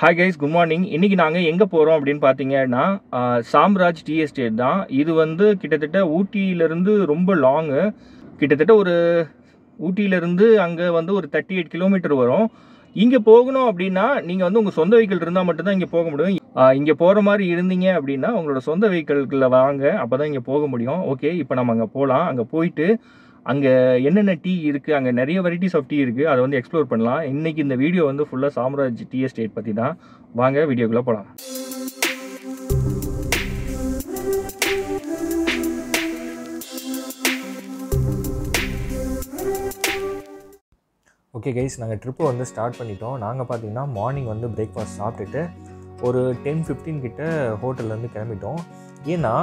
Hi guys, good morning. Today we எங்க போறோம் அப்படினு பாத்தீங்கன்னா சாம்ராஜ் TST தான். இது வந்து கிட்டத்தட்ட ஊட்டியில இருந்து ரொம்ப லாங். கிட்டத்தட்ட ஒரு ஊட்டியில இருந்து அங்க வந்து ஒரு 38 km வரும். இங்க போகணும் அப்படினா நீங்க வந்து உங்க சொந்த vehicle இருந்தா மட்டும் தான் இங்க போக முடியும். இங்க போற மாதிரி இருந்தீங்க அப்படினா உங்களோட சொந்த vehicle-ல வாங்க, அப்பதான் இங்க போக முடியும். ஓகே, இப்போ நாம அங்க போலாம். அங்க போயிட்டு அங்க என்னென்ன டீ இருக்கு, அங்க நிறைய வெரைட்டிஸ் ஆஃப் டீ இருக்கு, அதை வந்து எக்ஸ்ப்ளோர் பண்ணலாம். இன்னைக்கு இந்த வீடியோ வந்து ஃபுல்லா சாம்ராஜ் டீ எஸ்டேட் பத்தி தான். வாங்க வீடியோக்குள்ள போலாம். ஓகே கைஸ், நாங்க ட்ரிப் வந்து ஸ்டார்ட் பண்ணிட்டோம். நாங்க பாத்தீங்கன்னா மார்னிங் வந்து பிரேக்ஃபாஸ்ட் சாப்பிட்டுட்டு ஒரு 10-15 கிட்ட ஹோட்டல்ல இருந்து கிளம்பிட்டோம். ஏன்னா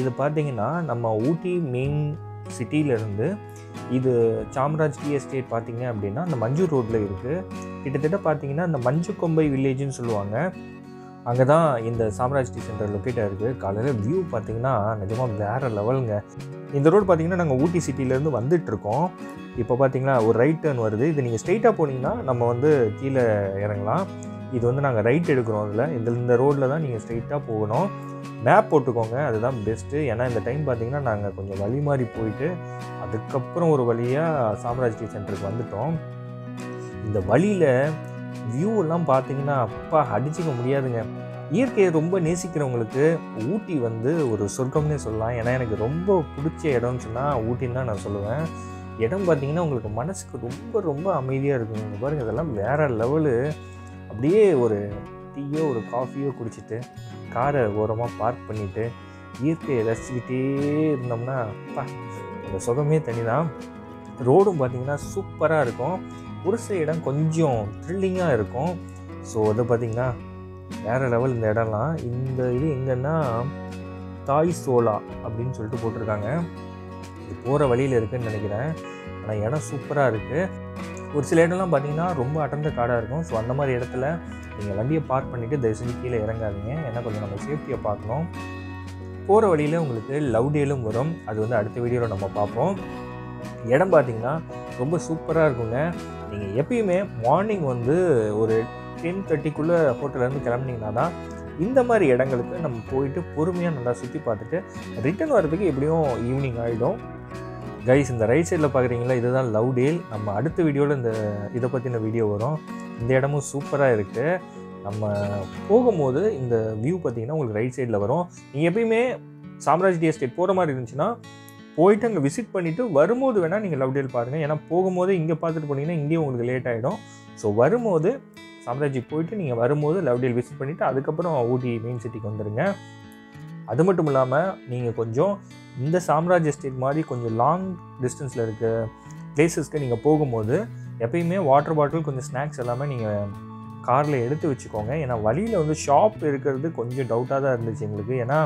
இது பாத்தீங்கன்னா நம்ம ஊட்டி மெயின் சிட்டியிலேருந்து இது சாம்ராஜ் டீ எஸ்டேட் பார்த்தீங்க அப்படின்னா அந்த மஞ்சு ரோட்டில் இருக்குது. கிட்டத்தட்ட பார்த்தீங்கன்னா அந்த மஞ்சு கொம்பை வில்லேஜுன்னு சொல்லுவாங்க. அங்கே தான் இந்த சாம்ராஜ் டீ சென்டர் லொக்கேட்டாக இருக்குது. காலையில் வியூ பார்த்திங்கன்னா நிஜமாக வேறு லெவலுங்க. இந்த ரோடு பார்த்திங்கன்னா நாங்கள் ஊட்டி சிட்டியிலேருந்து வந்துட்டுருக்கோம். இப்போ பார்த்திங்கன்னா ஒரு ரைட் டர்ன் வருது. இது நீங்கள் ஸ்ட்ரெயிட்டாக போனீங்கன்னா நம்ம வந்து கீழே இறங்கலாம். இது வந்து நாங்கள் ரைட் எடுக்கிறோம். அதில் இந்த ரோட்டில் தான் நீங்கள் ஸ்ட்ரெயிட்டாக போகணும். மேப் போட்டுக்கோங்க, அதுதான் பெஸ்ட்டு. ஏன்னா இந்த டைம் பார்த்திங்கன்னா நாங்கள் கொஞ்சம் வழி மாதிரி போயிட்டு அதுக்கப்புறம் ஒரு வழியாக சாம்ராஜ் டீ சென்டருக்கு வந்துவிட்டோம். இந்த வழியில் வியூவெல்லாம் பார்த்திங்கன்னா அப்பா அடிச்சிக்க முடியாதுங்க. இயற்கையை ரொம்ப நேசிக்கிறவங்களுக்கு ஊட்டி வந்து ஒரு சொர்க்கம்னே சொல்லலாம். ஏன்னா எனக்கு ரொம்ப பிடிச்ச இடம்னு சொன்னால் ஊட்டின்னு தான் நான் சொல்லுவேன். இடம் பார்த்திங்கன்னா உங்களுக்கு மனசுக்கு ரொம்ப ரொம்ப அமைதியாக இருக்குங்க. பாருங்கள், இதெல்லாம் வேறு லெவலு. அப்படியே ஒரு டீயோ ஒரு காஃபியோ குடிச்சிட்டு காரை ஓரமாக பார்க் பண்ணிவிட்டு இயற்கையை ரசிச்சுக்கிட்டே இருந்தோம்னா அந்த சுகமே தனி தான். ரோடும் பார்த்திங்கன்னா சூப்பராக இருக்கும். ஒரு சில இடம் கொஞ்சம் த்ரில்லிங்காக இருக்கும். ஸோ அது பார்த்திங்கன்னா வேறு லெவல் இந்த இடம்லாம். இந்த இது எங்கன்னா தாய் சோலா அப்படின்னு சொல்லிட்டு போட்டிருக்காங்க. இது போகிற வழியில் இருக்குதுன்னு நினைக்கிறேன். ஆனால் இடம் சூப்பராக இருக்குது. ஒரு சில இடம்லாம் பார்த்திங்கன்னா ரொம்ப அடர்ந்த காடாக இருக்கும். ஸோ அந்த மாதிரி இடத்துல நீங்கள் வண்டியை பார்க் பண்ணிவிட்டு தயவு செஞ்சு கீழே இறங்காதீங்க. ஏன்னா கொஞ்சம் நம்ம சேஃப்டியை பார்க்கணும். போகிற வழியில் உங்களுக்கு லவ் டேலும் வரும். அது வந்து அடுத்த வீடியோவில் நம்ம பார்ப்போம். இடம் பார்த்திங்கன்னா ரொம்ப சூப்பராக இருக்குங்க. நீங்கள் எப்பயுமே மார்னிங் வந்து ஒரு 10:30க்குள்ளே ஹோட்டல்லேருந்து கிளம்புனீங்கன்னா தான் இந்த மாதிரி இடங்களுக்கு நம்ம போயிட்டு பொறுமையாக நல்லா சுற்றி பார்த்துட்டு ரிட்டர்ன் வர்றதுக்கு எப்படியும் ஈவினிங் ஆகிடும். கைஸ், இந்த ரைட் சைடில் பார்க்குறீங்களா, இதுதான் லவ் டேல். நம்ம அடுத்த வீடியோவில் இந்த இதை பற்றின வீடியோ வரும். இந்த இடமும் சூப்பராக இருக்குது. நம்ம போகும்போது இந்த வியூ பார்த்திங்கன்னா உங்களுக்கு ரைட் சைடில் வரும். நீங்கள் எப்பயுமே சாம்ராஜ் டீ எஸ்டேட் போகிற மாதிரி இருந்துச்சுன்னா போயிட்டு அங்கே விசிட் பண்ணிவிட்டு வரும்போது வேணால் நீங்கள் லவ் டேல் பாருங்கள். ஏன்னா போகும்போது இங்கே பார்த்துட்டு போனீங்கன்னா இங்கேயும் உங்களுக்கு லேட் ஆகிடும். ஸோ வரும்போது சாம்ராஜ்ஜி போயிட்டு நீங்கள் வரும்போது லவ் டேல் விசிட் பண்ணிவிட்டு அதுக்கப்புறம் ஊட்டி மெயின் சிட்டிக்கு வந்துடுங்க. அது மட்டும் இல்லாமல் நீங்கள் கொஞ்சம் இந்த சாம்ராஜ் எஸ்டேட் மாதிரி கொஞ்சம் லாங் டிஸ்டன்ஸில் இருக்க பிளேஸஸ்க்கு நீங்கள் போகும்போது எப்பயுமே வாட்டர் பாட்டில் கொஞ்சம் ஸ்நாக்ஸ் எல்லாமே நீங்கள் காரில் எடுத்து வச்சுக்கோங்க. ஏன்னா வழியில் வந்து ஷாப் இருக்கிறது கொஞ்சம் டவுட்டாக தான் இருந்துச்சு எங்களுக்கு. ஏன்னா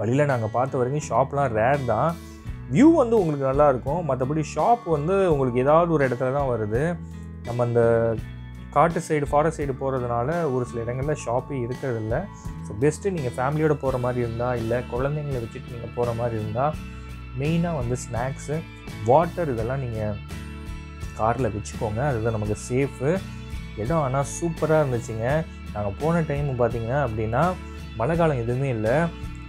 வழியில் நாங்கள் பார்த்த வரைக்கும் ஷாப்லாம் ரேர் தான். வியூ வந்து உங்களுக்கு நல்லாயிருக்கும். மற்றபடி ஷாப் வந்து உங்களுக்கு ஏதாவது ஒரு இடத்துல தான் வருது. நம்ம அந்த காட்டு சைடு ஃபாரஸ்ட் சைடு போகிறதுனால ஒரு சில இடங்களில் ஷாப்பே இருக்கிறதில்ல. ஸோ பெஸ்ட்டு நீங்கள் ஃபேமிலியோடு போகிற மாதிரி இருந்தால், இல்லை குழந்தைங்களை வச்சுட்டு நீங்கள் போகிற மாதிரி இருந்தால் மெயினாக வந்து ஸ்நாக்ஸு, வாட்டர் இதெல்லாம் நீங்கள் காரில் வச்சுக்கோங்க. அதுதான் நமக்கு சேஃபு. இடம் ஆனால் சூப்பராக இருந்துச்சுங்க. நாங்கள் போன டைம் பார்த்திங்கன்னா அப்படின்னா மழை காலம் எதுவுமே இல்லை.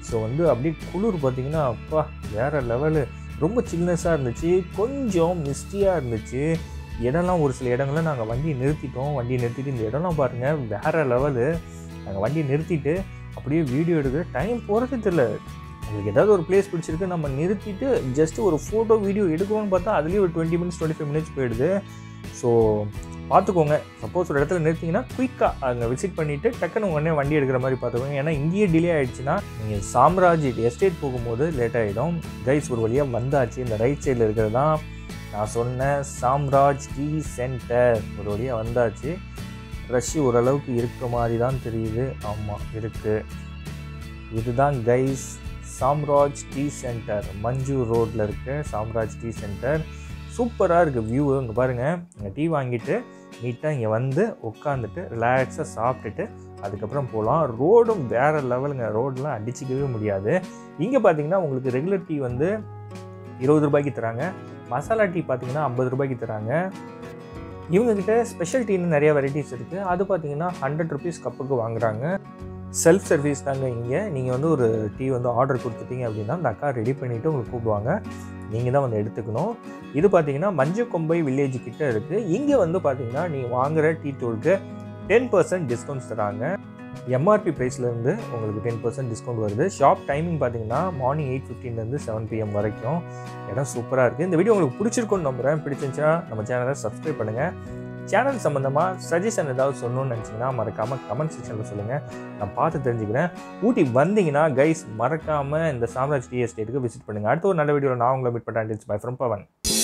ஸோ வந்து அப்படியே குளிர் பார்த்திங்கன்னா அப்பா வேறு லெவலு. ரொம்ப சில்னஸாக இருந்துச்சு, கொஞ்சம் மிஸ்டியாக இருந்துச்சு. இடம்லாம் ஒரு சில இடங்களில் நாங்கள் வண்டியை நிறுத்திட்டு இந்த இடம்லாம் பாருங்கள் வேறு லெவலு. நாங்கள் வண்டியை நிறுத்திட்டு அப்படியே வீடியோ எடுக்க டைம் போகிறது தெரியல. உங்களுக்கு ஏதாவது ஒரு பிளேஸ் பிடிச்சிருக்கு, நம்ம நிறுத்திட்டு ஜஸ்ட்டு ஒரு ஃபோட்டோ வீடியோ எடுக்கணும்னு பார்த்தா அதுலேயே ஒரு 20-25 minutes போயிடுது. ஸோ பார்த்துக்கோங்க, சப்போஸ் ஒரு இடத்துல நிறுத்திங்கன்னா குயிக்காக அங்கே விசிட் பண்ணிவிட்டு டக்குன்னு உடனே வண்டி எடுக்கிற மாதிரி பார்த்துக்கோங்க. ஏன்னா இங்கேயே டிலே ஆகிடுச்சுன்னா நீங்கள் சாம்ராஜ் எஸ்டேட் போகும்போது லேட் ஆகிடும். கைஸ், ஒரு வழியாக வந்தாச்சு. இந்த ரைட் சைடில் இருக்கிறது தான் நான் சொன்னேன் சாம்ராஜ் டீ சென்டர். ஒரு வழியாக வந்தாச்சு. ரஷ் ஓரளவுக்கு இருக்கிற மாதிரி தான் தெரியுது. ஆமாம், இருக்குது. இதுதான் guys Samraj tea centre. Manju ரோட்டில் இருக்க சாம்ராஜ் டீ சென்டர் சூப்பராக இருக்குது வியூ. இங்கே பாருங்கள், இங்கே டீ வாங்கிட்டு நீட்டாக இங்கே வந்து உட்காந்துட்டு ரிலாக்ஸாக சாப்பிட்டுட்டு அதுக்கப்புறம் போகலாம். ரோடும் வேறு லெவலுங்க. ரோடெலாம் அடிச்சிக்கவே முடியாது. இங்கே பார்த்தீங்கன்னா உங்களுக்கு ரெகுலர் டீ வந்து 20 ரூபாய்க்கு தராங்க. மசாலா டீ பார்த்திங்கன்னா 50 ரூபாய்க்கு தராங்க. இவங்ககிட்ட ஸ்பெஷல் டீன்னு நிறைய வெரைட்டிஸ் இருக்குது. அது பார்த்தீங்கன்னா 100 rupees கப்புக்கு வாங்குறாங்க. செல்ஃப் சர்வீஸ் தாங்க இங்கே. நீங்கள் வந்து ஒரு டீ வந்து ஆர்டர் கொடுத்துட்டீங்க அப்படின்னா அந்த அக்கா ரெடி பண்ணிவிட்டு உங்களுக்கு கூப்பிடுவாங்க, நீங்கள் தான் வந்து எடுத்துக்கணும். இது பார்த்தீங்கன்னா மஞ்சு கொம்பை வில்லேஜ் கிட்டே இருக்குது. இங்கே வந்து பார்த்தீங்கன்னா நீங்கள் வாங்குகிற டீ தூளுக்கு 10% டிஸ்கவுண்ட்ஸ் தராங்க. எம்ஆர்பி ப்ரைஸ்லேருந்து உங்களுக்கு 10% டிஸ்கவுண்ட் வருது. ஷாப் டைமிங் பார்த்தீங்கன்னா மார்னிங் 8:15லேருந்து 7 PM வரைக்கும். இடம் சூப்பராக இருக்குது. இந்த வீடியோ உங்களுக்கு பிடிச்சிருக்குன்னு நம்புகிறேன். பிடிச்சிருந்துச்சுன்னா நம்ம சேனலை சப்ஸ்கிரைப் பண்ணுங்கள். சேனல் சம்மந்தமாக சஜஷன் ஏதாவது சொல்லணும்னு நினச்சிங்கன்னா மறக்காமல் கமெண்ட் செக்ஷனில் சொல்லுங்கள், நான் பார்த்து தெரிஞ்சுக்கிறேன். ஊட்டி வந்தீங்கன்னா கைஸ் மறக்காமல் இந்த சாம்ராஜ் TST விசிட் பண்ணுங்கள். அடுத்த ஒரு நல்ல வீடியோவில் நான் உங்களை மீட் பண்ணுறேன். Bye from Pawan.